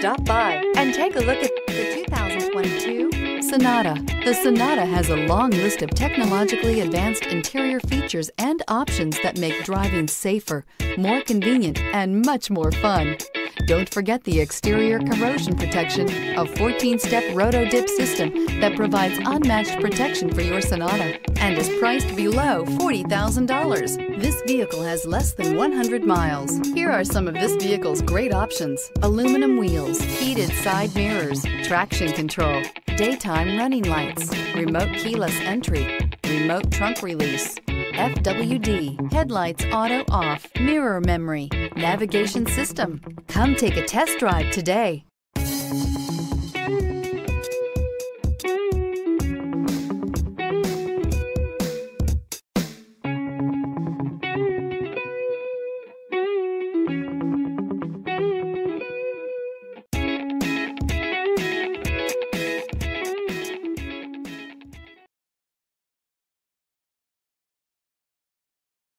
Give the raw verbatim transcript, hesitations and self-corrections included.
Stop by and take a look at the two thousand twenty-two Sonata. The Sonata has a long list of technologically advanced interior features and options that make driving safer, more convenient, and much more fun. Don't forget the exterior corrosion protection, a fourteen-step roto-dip system that provides unmatched protection for your Sonata and is priced below forty thousand dollars. This vehicle has less than one hundred miles. Here are some of this vehicle's great options: aluminum wheels, heated side mirrors, traction control, daytime running lights, remote keyless entry, remote trunk release, F W D, headlights auto off, mirror memory, navigation system. Come take a test drive today.